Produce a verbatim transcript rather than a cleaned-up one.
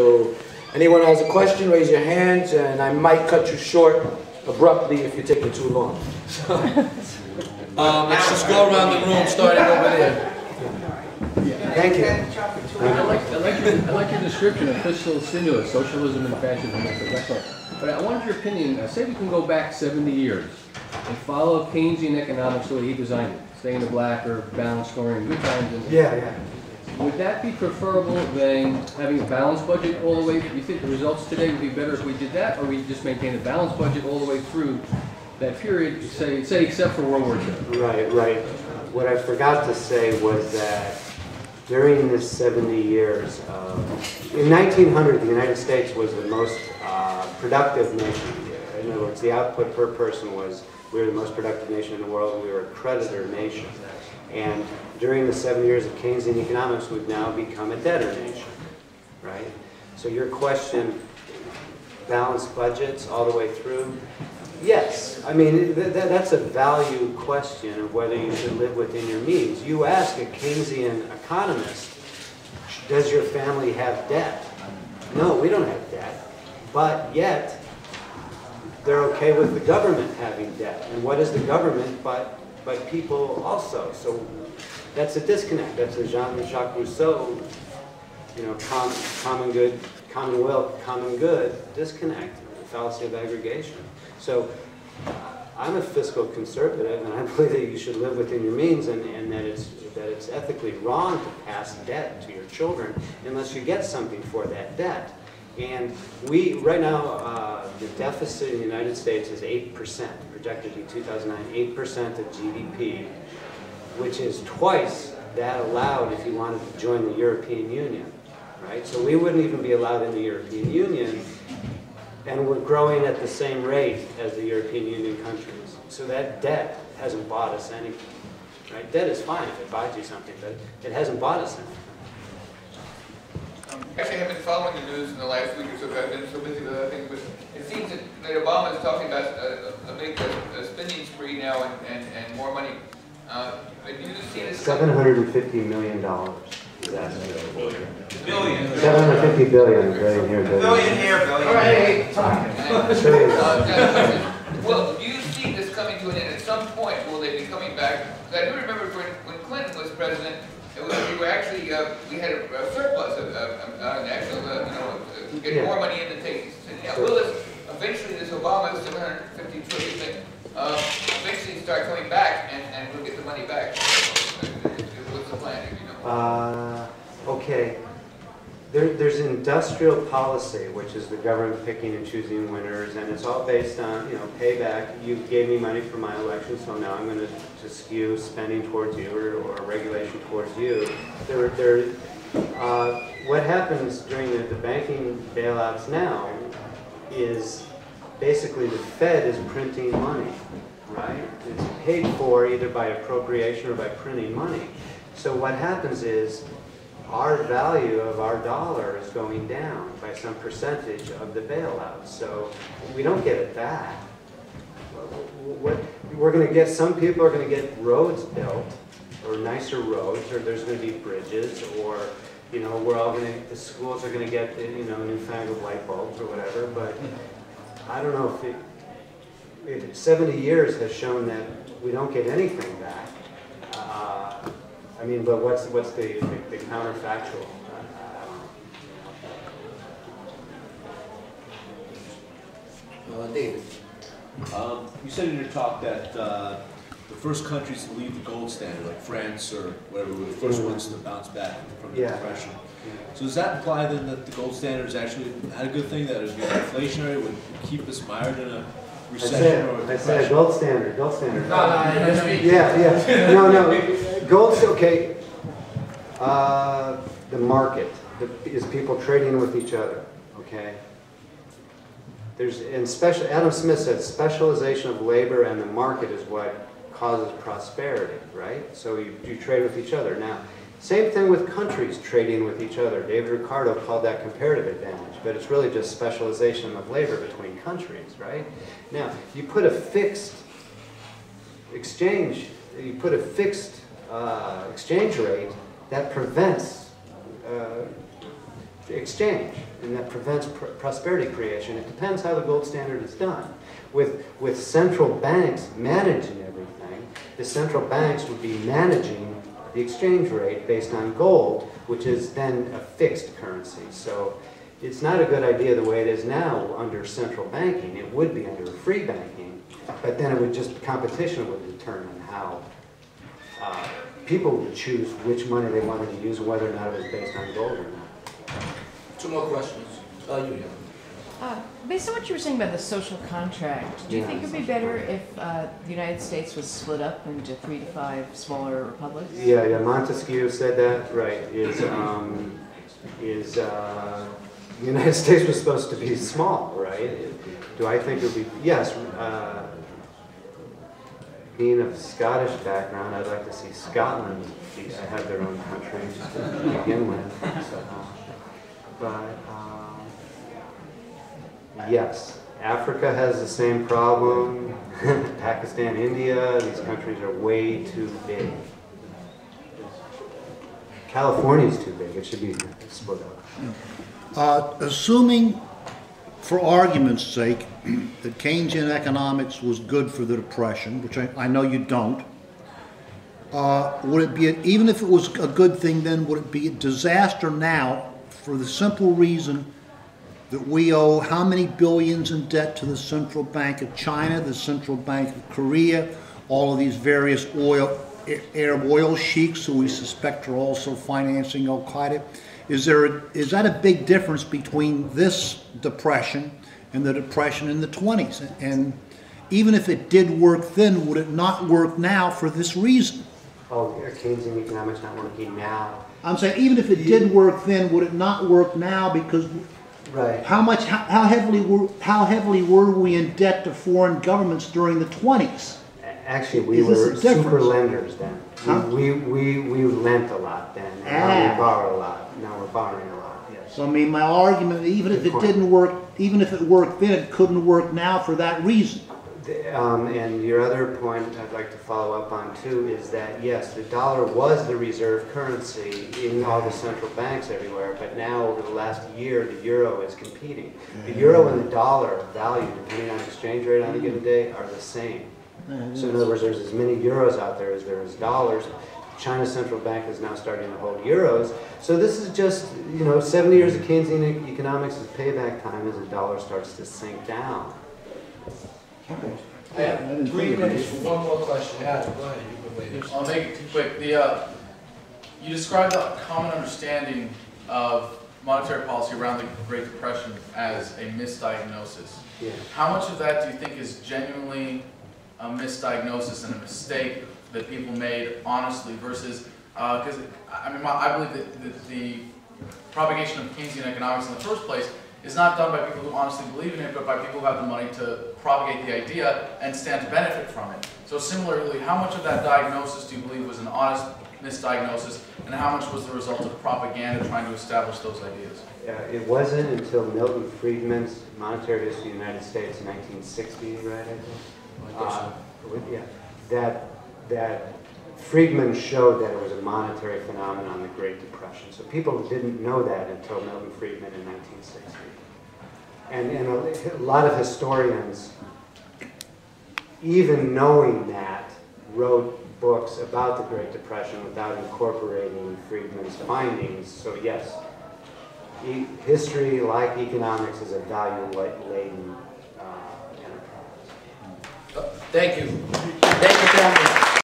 So anyone has a question, raise your hands, and I might cut you short abruptly if you're taking too long. So, um, let's just go around the room, starting over there. Yeah. Thank you. I like, I, like your, I like your description of fiscal stimulus, socialism and fascism. Excellent. But I wanted your opinion. Uh, say we can go back seventy years and follow Keynesian economics the way he designed it, stay in the black or balanced scoring, good times. And yeah, yeah. Would that be preferable than having a balanced budget all the way? Do you think the results today would be better if we did that, or we just maintain a balanced budget all the way through that period, say, say except for World War Two? Right, right. What I forgot to say was that during this seventy years, uh, in nineteen hundred, the United States was the most uh, productive nation. In other words, the output per person was, we were the most productive nation in the world, and we were a creditor nation. And during the seven years of Keynesian economics, we've now become a debtor nation, right? So your question, balanced budgets all the way through? Yes. I mean, th th that's a value question of whether you should live within your means. You ask a Keynesian economist, does your family have debt? No, we don't have debt. But yet, they're okay with the government having debt. And what is the government but but people also? So that's a disconnect. That's a Jean-Jacques Rousseau, you know, common, common good, common wealth, common good disconnect, the fallacy of aggregation. So uh, I'm a fiscal conservative, and I believe that you should live within your means, and, and that it's that it's ethically wrong to pass debt to your children unless you get something for that debt. And we, right now, uh, the deficit in the United States is eight percent, projected in two thousand nine, eight percent of G D P, which is twice that allowed if you wanted to join the European Union, right? So we wouldn't even be allowed in the European Union, and we're growing at the same rate as the European Union countries. So that debt hasn't bought us anything, right? Debt is fine if it buys you something, but it hasn't bought us anything. Actually, I've been following the news in the last week or so, I've been so busy with other things, but it seems that, that Obama is talking about a, a big a, a spending spree now and, and, and more money. Uh, have you seen it? seven hundred fifty million dollars. Billion. Billion. seven hundred fifty billion dollars. Billion here, billion. Billion here, billion. All right, time. uh, well, do you see this coming to an end? At some point, will they be coming back? Because I do remember when, when Clinton was president, it was, we were actually, uh, we had a, a surplus of, of, of an actual, uh, you know, uh, get yeah. more money in the things. Now, will this, eventually this Obama seven hundred fifty trillion thing, uh, eventually start coming back and, and we'll get the money back? What's the plan, if you know? Uh, okay. There, there's industrial policy, which is the government picking and choosing winners, and it's all based on, you know, payback. You gave me money for my election, so now I'm going to, to skew spending towards you or, or regulation towards you. There, there, uh, what happens during the, the banking bailouts now is basically the Fed is printing money, right? It's paid for either by appropriation or by printing money. So what happens is, our value of our dollar is going down by some percentage of the bailout. So we don't get it back. We're going to get, some people are going to get roads built, or nicer roads, or there's going to be bridges, or, you know, we're all going to, the schools are going to get, you know, newfangled light bulbs or whatever. But I don't know if, it, if seventy years has shown that we don't get anything back. Uh, I mean, but what's what's the the, the counterfactual? Uh, David, um, you said in your talk that uh, the first countries to leave the gold standard, like France or whatever, were the first ones to bounce back from the yeah. depression. Yeah. So does that imply then that the gold standard is actually not a good thing? That it would be inflationary, would keep us mired in a recession? I said, or a I said gold standard, gold standard. No, no, no, no, yeah, yeah, no, no. Gold's okay. Uh, the market the, is people trading with each other. Okay. There's and special. Adam Smith said specialization of labor and the market is what causes prosperity. Right. So you, you trade with each other. Now, same thing with countries trading with each other. David Ricardo called that comparative advantage, but it's really just specialization of labor between countries. Right. Now, you put a fixed exchange. You put a fixed Uh, exchange rate that prevents uh, exchange, and that prevents pr prosperity creation. It depends how the gold standard is done. With, with central banks managing everything, the central banks would be managing the exchange rate based on gold, which is then a fixed currency. So it's not a good idea the way it is now under central banking. It would be under free banking, but then it would just, competition would determine how uh, people would choose which money they wanted to use, whether or not it was based on gold or not. Two more questions. Uh, you, yeah. Uh, based on what you were saying about the social contract, do you yeah, think it would be better if uh, the United States was split up into three to five smaller republics? Yeah, yeah. Montesquieu said that, right. Is, um, is, uh, the United States was supposed to be small, right? Do I think it would be, yes. Uh, being of Scottish background, I'd like to see Scotland have their own country to begin with. So, but, um, yes, Africa has the same problem. Pakistan, India, these countries are way too big. California is too big. It should be split up. Uh, assuming, for argument's sake, that Keynesian economics was good for the Depression, which I, I know you don't, uh, would it be, a, even if it was a good thing then, would it be a disaster now for the simple reason that we owe how many billions in debt to the Central Bank of China, the Central Bank of Korea, all of these various oil, Arab oil sheiks who we suspect are also financing al-Qaeda. Is there a, is that a big difference between this depression and the depression in the twenties? And even if it did work then, would it not work now for this reason? Oh, Keynesian economics not working now. I'm saying even if it did work then, would it not work now because right. How much? How, how heavily were how heavily were we in debt to foreign governments during the twenties? Actually, we were super lenders then. Huh? We, we we we lent a lot then. And ah. Now we borrow a lot. Now we're borrowing a lot. Yes. So I mean, my argument, even if it didn't work, even if it worked then, it couldn't work now for that reason. The, um, and your other point I'd like to follow up on too is that yes, the dollar was the reserve currency in all the central banks everywhere, but now over the last year the euro is competing. The euro and the dollar value, depending on exchange rate on a given day, are the same. So in other words, there's as many euros out there as there is dollars. China's central bank is now starting to hold euros. So this is just, you know, seventy years of Keynesian economics is payback time as the dollar starts to sink down. I have three minutes for one more question. I'll make it quick. The, uh, you described the common understanding of monetary policy around the Great Depression as a misdiagnosis. Yeah. How much of that do you think is genuinely a misdiagnosis and a mistake that people made honestly versus, because uh, I mean, I believe that, that the propagation of Keynesian economics in the first place is not done by people who honestly believe in it, but by people who have the money to propagate the idea and stand to benefit from it. So similarly, how much of that diagnosis do you believe was an honest misdiagnosis, and how much was the result of propaganda trying to establish those ideas? Uh, it wasn't until Milton Friedman's Monetary History of the United States in nineteen sixty, right? I think? Uh, with, yeah, that, that Friedman showed that it was a monetary phenomenon, the Great Depression. So people didn't know that until Milton Friedman in nineteen sixty. And, and a, a lot of historians, even knowing that, wrote books about the Great Depression without incorporating Friedman's findings. So yes, e history, like economics, is a value-laden uh, enterprise. Thank you.